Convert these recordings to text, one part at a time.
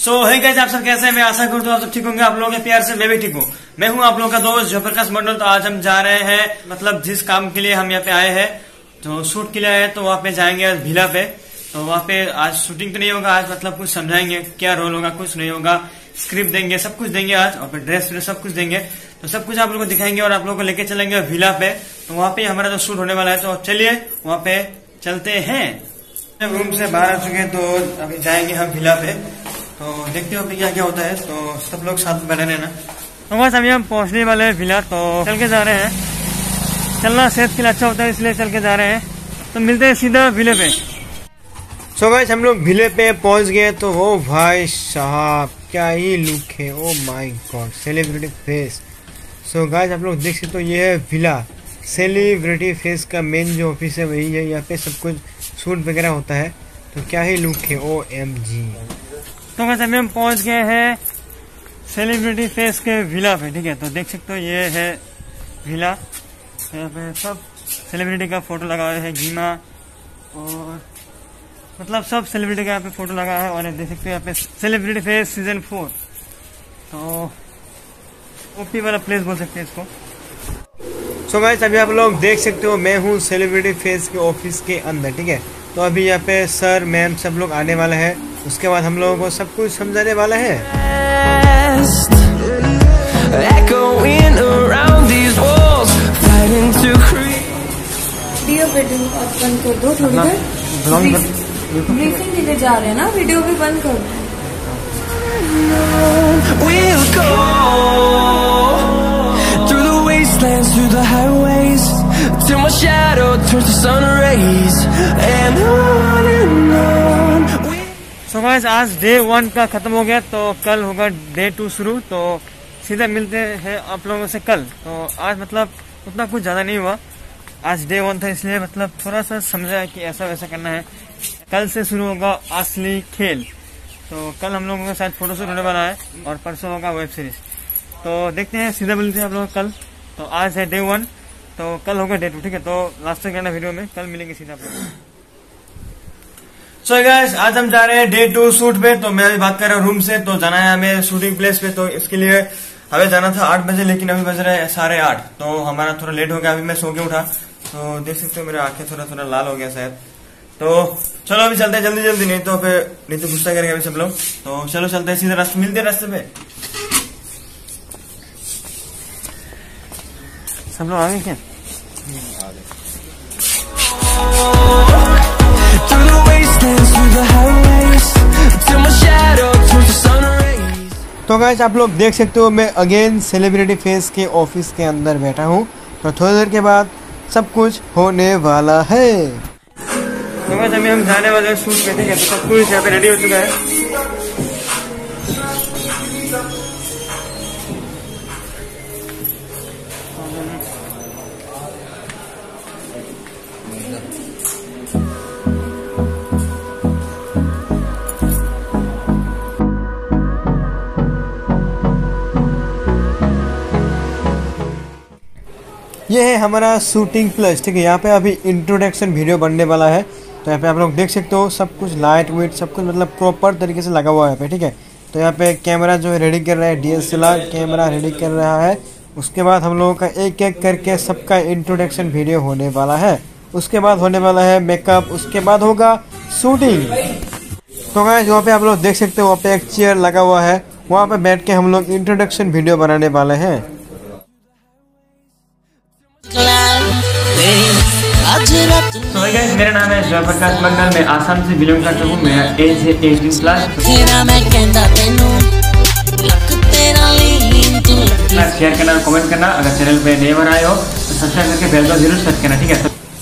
सो है गाइस, आप सब कैसे हैं? मैं आशा करता हूँ आप सब ठीक होंगे। आप लोगों के प्यार से मैं भी ठीक हूँ। मैं हूँ आप लोगों का दोस्त जयप्रकाश मंडल। तो आज हम जा रहे हैं, मतलब जिस काम के लिए हम यहाँ पे आए हैं, तो शूट के लिए आए हैं, तो वहाँ पे जाएंगे आज भीला पे। तो वहाँ पे आज शूटिंग तो नहीं होगा आज, मतलब कुछ समझाएंगे क्या रोल होगा, कुछ नहीं होगा, स्क्रिप्ट देंगे, सब कुछ देंगे आज, और फिर ड्रेस व्रेस सब कुछ देंगे। तो सब कुछ आप लोगों को दिखाएंगे और आप लोगों को लेके चलेंगे भीला पे। तो वहाँ पे हमारा जो शूट होने वाला है, तो चलिए वहाँ पे चलते हैं। रूम से बाहर आ चुके हैं, तो अभी जाएंगे हम भीला पे। तो देखते हो अभी क्या क्या होता है, तो सब लोग साथ में बने रहना। तो बस अभी हम पहुंचने वाले हैं भीला, तो चल के जा रहे हैं। चलना सेहत के लिए अच्छा होता है, इसलिए चल के जा रहे हैं। तो मिलते हैं सीधा भीले पे। सो गाइस, हम लोग भीले पे पहुंच गए। तो ओ भाई साहब, क्या ही लुक है, oh my God, celebrity face. So guys, आप लोग देख सकते हो, ये है भीला सेलिब्रिटी फेस का मेन जो ऑफिस है वही है। यहाँ पे सब कुछ शूट वगैरह होता है। तो क्या ही लुक है, ओ एम जी। तो वैसे अभी हम पहुंच गए हैं सेलिब्रिटी फेस के भीला पे, ठीक है। तो देख सकते हो ये है भीला, यहाँ पे सब सेलिब्रिटी का फोटो लगा हुआ है, गीमा और मतलब सब सेलिब्रिटी का यहाँ पे फोटो लगा है। और देख सकते हो यहाँ पे सेलिब्रिटी फेस सीजन 4, तो ओपी वाला प्लेस बोल सकते हैं इसको। सो गाइस, अभी आप लोग देख सकते हो मैं हूँ सेलिब्रिटी फेस के ऑफिस के अंदर, ठीक है। तो अभी यहाँ पे सर मैम सब लोग आने वाले हैं, उसके बाद हम लोगों को सब कुछ समझाने वाला है। वीडियो पे बंद कर दो, थोड़ी देर ब्रीफिंग के लिए जा रहे हैं ना, वीडियो भी बंद कर दो। Till my shadow turns to sun rays and on and on. So guys, आज day 1 का खत्म हो गया, तो कल होगा day 2 शुरू। तो सीधा मिलते हैं आप लोगों से कल। तो आज मतलब उतना कुछ ज्यादा नहीं हुआ, आज day 1 था इसलिए मतलब थोड़ा सा समझा कि ऐसा वैसा करना है। कल से शुरू होगा असली खेल। तो कल हम लोगों के साथ फोटोशूट होने वाला है और परसों होगा वेब सीरीज। तो देखते हैं, सीधा मिलते हैं आप लोग कल। तो आज है day 1, तो कल होगा day 2, ठीक है। तो लास्ट तक रहना वीडियो में, कल मिलेंगे सीधा आप लोग। सो गाइस, आज हम जा रहे हैं day 2 शूट पे। तो मैं अभी बात कर रहा हूँ रूम से। तो जाना है हमें शूटिंग प्लेस पे, तो इसके लिए हमें जाना था 8 बजे, लेकिन अभी बज रहे हैं 8:30। तो हमारा थोड़ा लेट हो गया, अभी मैं सो के उठा। तो देख सकते हो मेरा आंखें थोड़ा थोड़ा लाल हो गया शायद। तो चलो अभी चलते हैं जल्दी जल्दी, नहीं तो फिर नहीं तो गुस्सा करेंगे अभी सब लोग। तो चलो चलते हैं सीधा रास्ते, मिलते हैं रास्ते पे। सब लोग आ गए क्या? तो गाइस, आप लोग देख सकते हो मैं अगेन सेलिब्रिटी फेस के ऑफिस के अंदर बैठा हूँ। तो थोड़ी देर के बाद सब कुछ होने वाला है। तो गाइस, अभी हम जाने वाले हैं शूट पे, ठीक है। तो सब कुछ यहाँ पे रेडी हो चुका है। ये है हमारा शूटिंग प्लेस, ठीक है। यहाँ पे अभी इंट्रोडक्शन वीडियो बनने वाला है। तो यहाँ पे आप लोग देख सकते हो सब कुछ लाइट वेट सब कुछ मतलब प्रॉपर तरीके से लगा हुआ है यहाँ पे, ठीक है। तो यहाँ पे कैमरा जो है रेडी कर रहा है, DSLR कैमरा रेडी कर रहा है। उसके बाद हम लोगों का एक एक करके सबका इंट्रोडक्शन वीडियो होने वाला है। उसके बाद होने वाला है मेकअप, उसके बाद होगा शूटिंग। तो गाइस, वहाँ पे आप लोग देख सकते हो वहाँ पे एक चेयर लगा हुआ है, वहाँ पे बैठ के हम लोग इंट्रोडक्शन वीडियो बनाने वाले हैं। तो गाइस, मेरा नाम है जयप्रकाश मंडल, मैं आसाम से बिलोंग करता हूँ। मेरा एज है 18+। शेयर करना और कमेंट करना। अगर चैनल पे नए बनाए हो तो सब्सक्राइब करके बेल को जरूर सेट करना, ठीक है।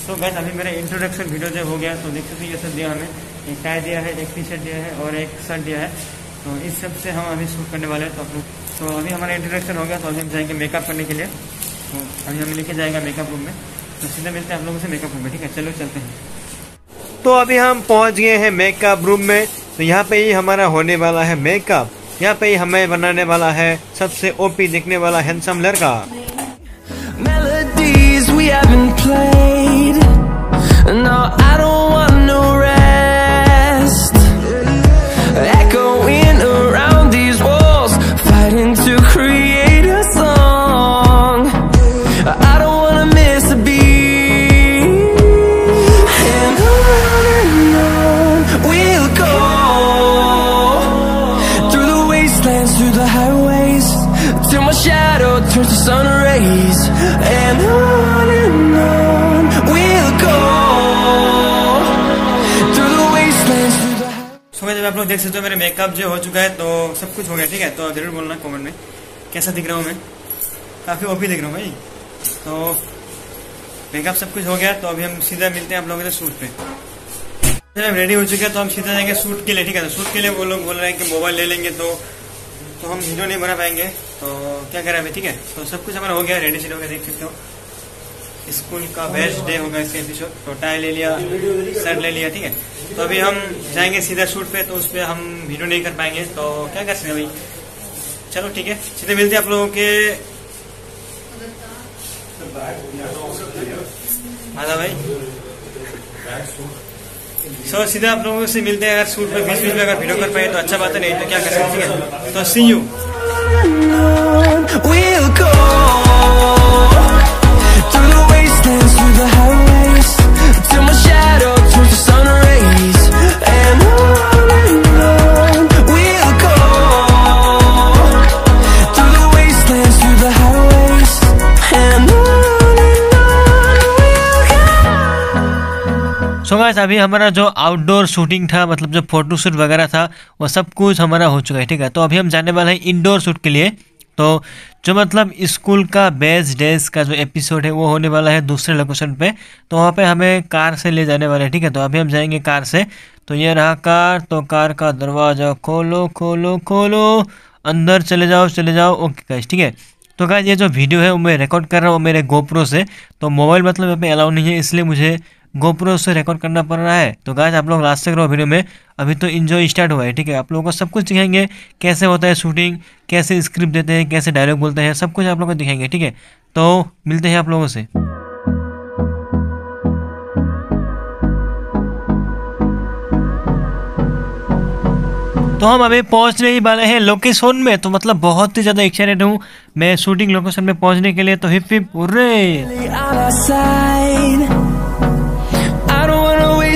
तो गाइस, अभी मेरा इंट्रोडक्शन वीडियो जो हो गया, तो देख सकते हो ये सब दिया हमें, एक टाई दिया है, एक टी शर्ट दिया है और एक शर्ट दिया है। तो इस सब से हम अभी शूट करने वाले हैं। तो अभी हमारा इंट्रोडक्शन हो गया, तो अभी हम जाएंगे मेकअप करने के लिए। तो अभी हमें लेके जाएगा मेकअप रूम में, तो सीधा मिलते हैं आप लोगों से मेकअप रूम में, ठीक है। चलो चलते हैं। तो अभी हम पहुंच गए हैं मेकअप रूम में। तो यहाँ पे ही हमारा होने वाला है मेकअप। यहाँ पे ही हमें बनाने वाला है सबसे ओपी दिखने वाला हैंडसम लड़का। runs through the highways till my shadow turns to sun rays, and on we'll go through the wastelands through the highways। So guys, आप लोग देख सकते हो मेरे मेकअप जो हो चुका है, तो सब कुछ हो गया, ठीक है। तो जरूर बोलना कमेंट में कैसा दिख रहा हूँ, मैं काफी ओपी दिख रहा हूँ भाई। तो मेकअप सब कुछ हो गया, तो अभी हम सीधा मिलते हैं आप लोगों के सूट पे। रेडी हो चुके हैं, तो हम सीधा जाएंगे सूट के लिए, ठीक है। तो सूट के लिए वो लोग बोल रहे हैं कि मोबाइल ले लेंगे, तो हम वीडियो नहीं बना पाएंगे, तो क्या करें अभी, ठीक है। तो सब कुछ हमारा हो गया, रेडी सेट हो गया, देख सकते हो। स्कूल का बेस्ट डे होगा इसका एपिसोड। तो टाई ले लिया, शर्ट ले लिया, ठीक है। तो अभी हम जाएंगे सीधा सूट पे, तो उस पर हम वीडियो नहीं कर पाएंगे, तो क्या कर सकते हैं भाई। चलो ठीक है, सीधे मिलते हैं आप लोगों के। आधा भाई सो सीधा आप लोगों से मिलते हैं। अगर सूट पे 20 मिनट में अगर वीडियो कर पाए तो अच्छा बात है, नहीं तो क्या कर सकते हैं। तो सी यू। सो गाइस, अभी हमारा जो आउटडोर शूटिंग था, मतलब जो फोटोशूट वगैरह था, वो सब कुछ हमारा हो चुका है, ठीक है। तो अभी हम जाने वाले हैं इंडोर शूट के लिए। तो जो मतलब स्कूल का बेस्ट डेज का जो एपिसोड है वो होने वाला है दूसरे लोकेशन पे, तो वहाँ पे हमें कार से ले जाने वाले हैं, ठीक है। तो अभी हम जाएंगे कार से। तो ये रहा कार, तो कार का दरवाज़ा खोलो खोलो खोलो, अंदर चले जाओ चले जाओ। ओके गाइस, ठीक है। तो गाइस, ये जो वीडियो है वो मैं रिकॉर्ड कर रहा हूँ मेरे गोप्रो से, तो मोबाइल मतलब यहाँ पे अलाउ नहीं है, इसलिए मुझे गोप्रो से रिकॉर्ड करना पड़ रहा है। तो गाइस, आप लोग लास्ट तक रहो वीडियो में। अभी तो एंजॉय स्टार्ट हुआ है, ठीक है। आप लोगों को सब कुछ दिखाएंगे, कैसे होता है शूटिंग, कैसे स्क्रिप्ट देते हैं, कैसे डायलॉग बोलते हैं, सब कुछ आप लोगों को दिखाएंगे, ठीक है। तो मिलते हैं आप लोगों से। तो हम अभी पहुंचने ही वाले हैं लोकेशन में, तो मतलब बहुत ही ज़्यादा एक्साइटेड हूँ मैं शूटिंग लोकेशन में पहुंचने के लिए। तो hip hip hurray.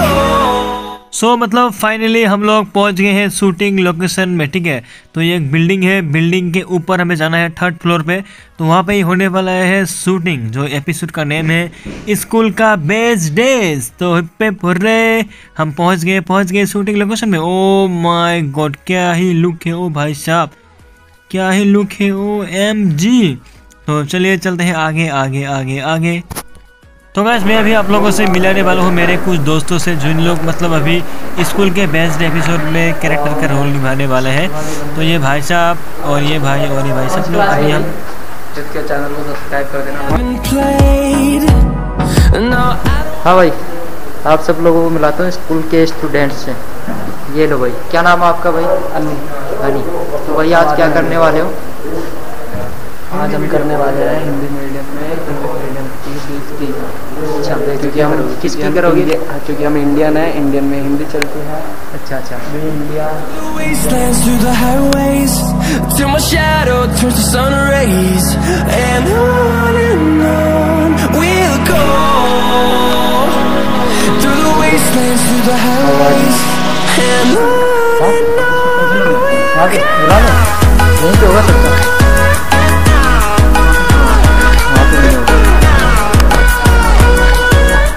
go. So मतलब फाइनली हम लोग पहुंच गए हैं शूटिंग लोकेशन में, ठीक है। तो ये एक बिल्डिंग है, बिल्डिंग के ऊपर हमें जाना है थर्ड फ्लोर पे, तो वहाँ पे ही होने वाला है शूटिंग। जो एपिसोड का नेम है स्कूल का बेस्ट डेज। तो हिप्पे फुर्रे, हम पहुंच गए शूटिंग लोकेशन में। ओ माय गॉड, क्या ही लुक है ओ भाई साहब, क्या ही लुक है ओ एम जी। तो चलिए चलते हैं आगे आगे आगे आगे। तो गाइस, मैं अभी आप लोगों से मिलाने वाला हूँ मेरे कुछ दोस्तों से, जिन लोग मतलब अभी स्कूल के बेस्ट डे एपिसोड में कैरेक्टर का रोल निभाने वाले हैं। तो ये भाई साहब और ये भाई और ये भाई, सब लोग अभी हम जिसके चैनल को सब्सक्राइब कर देना। हाँ भाई, आप सब लोगों को मिलाता हूँ स्कूल के स्टूडेंट्स से। ये लो भाई, क्या नाम है आपका भाई? अनिल हनी। तो भाई आज क्या करने वाले हो? आज हम करने वाले हैं हिंदी मीडियम में किसकी करोगे? क्योंकि हम इंडियन है, इंडियन में हिंदी चलती है। अच्छा, इंडिया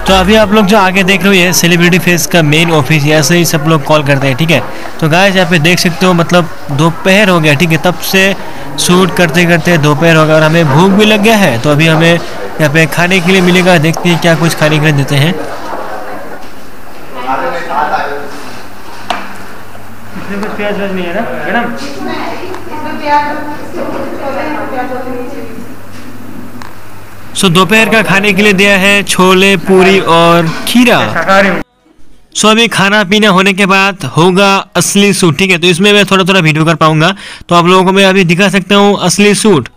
तो अभी आप लोग जो आगे देख रहे हो ये सेलिब्रिटी फेस का मेन ऑफिस, यहाँ से ही सब लोग कॉल करते हैं, ठीक है। तो गाइस, यहाँ पे देख सकते हो मतलब दोपहर हो गया, ठीक है। तब से शूट करते करते दोपहर हो गया और हमें भूख भी लग गया है। तो अभी हमें यहाँ पे खाने के लिए मिलेगा, देखते हैं क्या कुछ खाने के लिए देते हैं। प्याज नहीं है ना मैडम? सो दोपहर का खाने के लिए दिया है छोले पूरी और खीरा। सो अभी खाना पीना होने के बाद होगा असली सूट, ठीक है। तो इसमें मैं थोड़ा वीडियो कर पाऊंगा, तो आप लोगों को मैं अभी दिखा सकता हूँ असली सूट।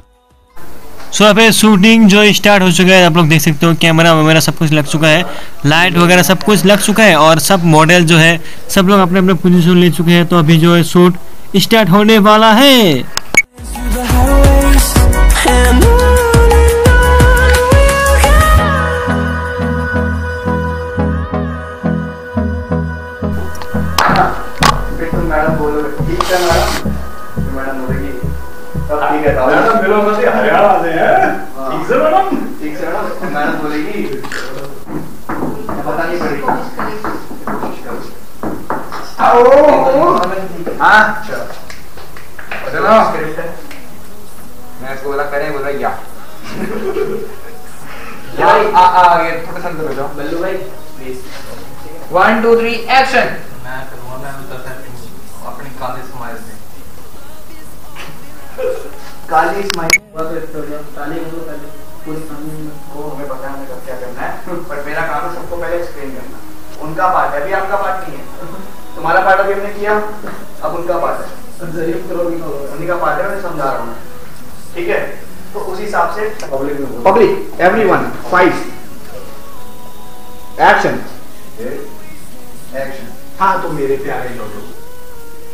सो अब शूटिंग जो स्टार्ट हो चुका है, आप लोग देख सकते हो कैमरा वगैरह सब कुछ लग चुका है, लाइट वगैरह सब कुछ लग चुका है और सब मॉडल जो है सब लोग अपने अपने पोजीशन ले चुके हैं। तो अभी जो है शूट स्टार्ट होने वाला है। One two three action. काली स्माइल पूरी को हमें पता है क्या करना है, पर मेरा काम है सबको पहले एक्सप्लेन करना। उनका पार्ट है, अभी आपका पार्ट नहीं है। तुम्हारा पार्ट अभी हमने किया, अब उनका पार्ट है। जरिए करोगी तो उन्हीं का पार्ट है, मैं समझा रहा हूँ, ठीक है? तो उसी हिसाब से public everyone fight action action. हाँ, तो मेरे प्यारे लोगों,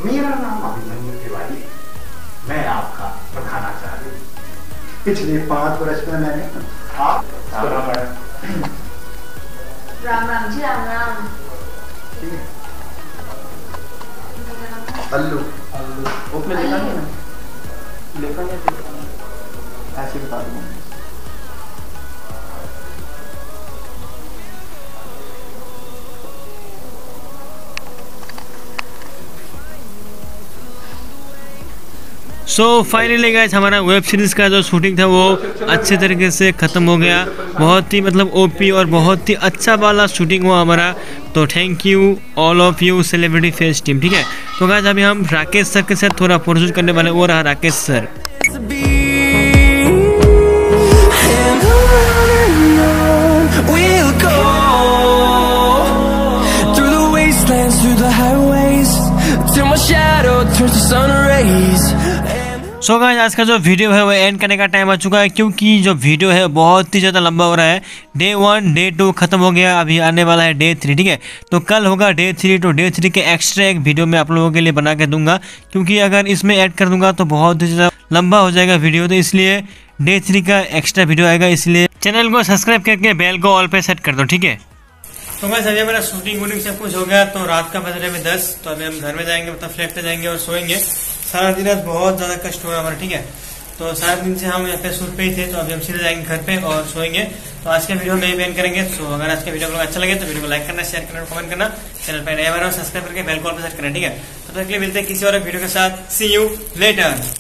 मेरा नाम अभिनंदन तिवारी, मैं आपका प्रधान आचार्य। पिछले 5 वर्ष में मैंने राम राम जी राम राम अल्लू अल्लू उसमें लिखा नहीं ना, लिखा नहीं ऐसे बता दूँ। सो फाइनली गाइस, हमारा वेब सीरीज़ का जो शूटिंग था वो अच्छे तरीके से ख़त्म हो गया। बहुत ही मतलब ओपी और बहुत ही अच्छा वाला शूटिंग हुआ हमारा। तो thank you all of you celebrity face team, ठीक है? तो गाइस अभी हम राकेश सर के साथ थोड़ा फोटोशूट करने वाले। वो रहा राकेश सर। सो गाइस, आज का जो वीडियो है वो एंड करने का टाइम आ चुका है, क्योंकि जो वीडियो है बहुत ही ज़्यादा लंबा हो रहा है। डे 1 डे 2 खत्म हो गया, अभी आने वाला है डे 3, ठीक है? तो कल होगा डे 3। तो डे 3 के एक्स्ट्रा एक वीडियो मैं आप लोगों के लिए बना के दूंगा, क्योंकि अगर इसमें ऐड कर दूंगा तो बहुत ही ज़्यादा लंबा हो जाएगा वीडियो। तो इसलिए डे 3 का एक्स्ट्रा वीडियो आएगा, इसलिए चैनल को सब्सक्राइब करके बेल को ऑल पे सेट कर दो, ठीक है? तो मैं सभी मेरा शूटिंग वूटिंग सब कुछ हो गया। तो रात का बज रहे में 10। तो अभी हम घर में जाएंगे, मतलब फ्लैट पे जाएंगे और सोएंगे। सारा दिन आज बहुत ज्यादा कष्ट हुआ हमारा, ठीक है? तो सारा दिन से हम यहाँ पे शूट पे ही थे। तो अभी हम सीधे जाएंगे घर पे और सोएंगे। तो आज के वीडियो में एंड करेंगे। तो अगर आज के वीडियो को अच्छा लगे तो वीडियो को लाइक करना, शेयर करना, कमेंट करना, चैनल पर नया बना सब्सक्राइब करके बेल को ऑल पे सेट करना, ठीक है? तब तक के लिए मिलते हैं किसी और वीडियो के साथ। See you letter.